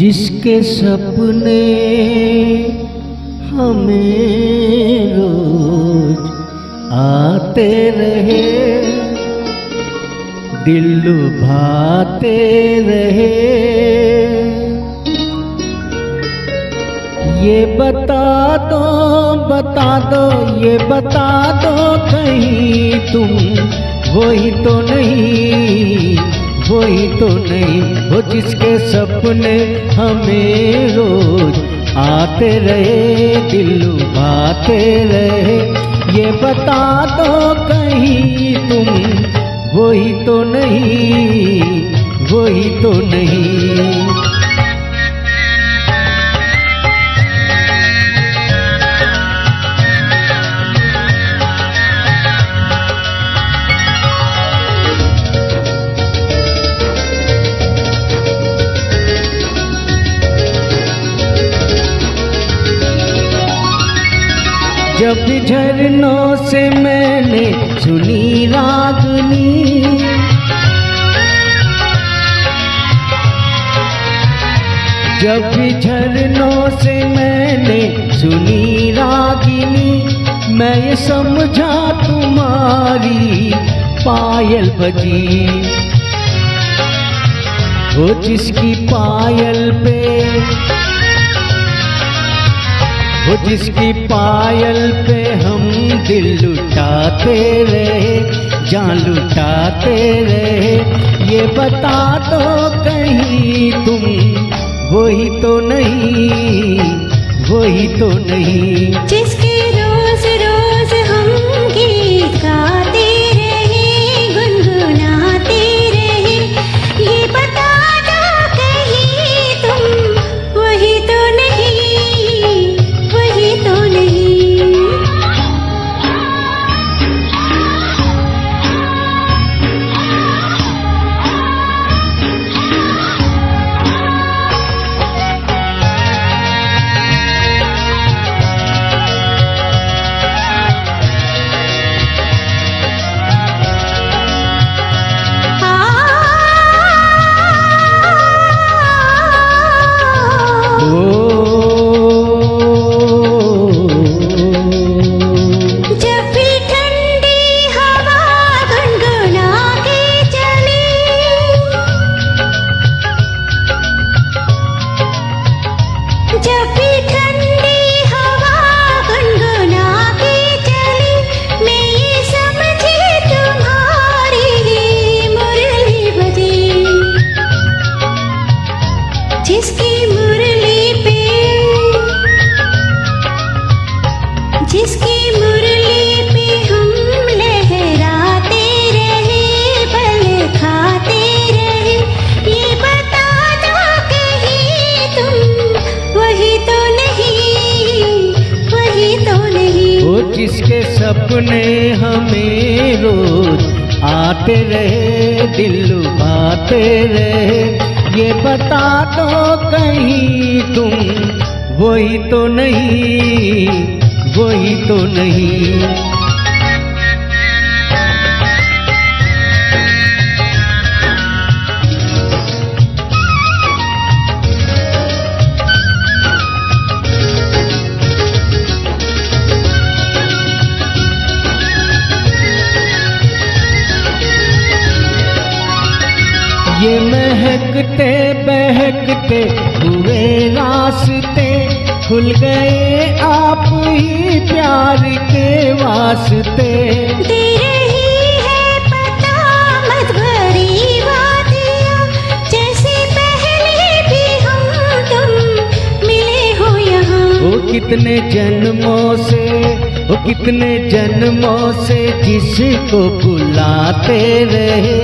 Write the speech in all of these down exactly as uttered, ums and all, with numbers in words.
जिसके सपने हमें रोज आते रहे, दिल लुभाते रहे। ये बता दो बता दो ये बता दो कहीं तुम वही तो नहीं, वही तो नहीं वो जिसके सपने हमें रोज आते रहे, दिल लुभाते रहे। ये बता दो कहीं तुम वही तो नहीं, वही तो नहीं। जब झरनों से मैंने सुनी रागनी, जब झरनों से मैंने सुनी रागिनी, मैं ये समझा तुम्हारी पायल बजी। वो जिसकी पायल पे, वो जिसकी पायल पे हम दिल लुटाते रहे, जान लुटाते रहे। ये बता दो कहीं तुम वही तो नहीं, वही तो नहीं। जिसके रोज रोज हम गीत गाते रहे, गुनगुनाते रहे। ये बता दो कहीं तुम वही तो नहीं, तो नहीं। जिसके सपने हमें रोज आते रहे, दिल लुभाते रहे। ये बता दो कहीं तुम वही तो नहीं, वही तो नहीं। ये महकते बहकते हुए रास्ते खुल गए आप ही प्यार के वास्ते। दे रही है पता मत भरी बातें, जैसे पहले भी हम तुम मिले हो यहाँ। वो कितने जन्मों से, वो कितने जन्मों से जिसको बुलाते रहे,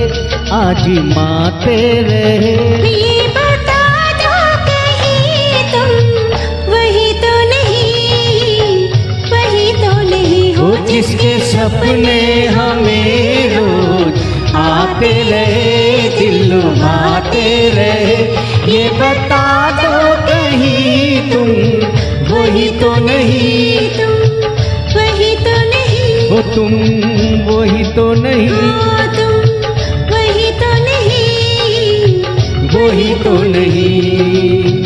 आजमाते रहे। ये बता दो कहीं तुम वही तो नहीं, वही तो नहीं। हो जिसके सपने हमें रोज आते रहे, दिल लुभाते रहे। ये बता दो कहीं तुम वही तो नहीं, तुम वही तो नहीं। वो तुम वही तो नहीं, वही तो नहीं।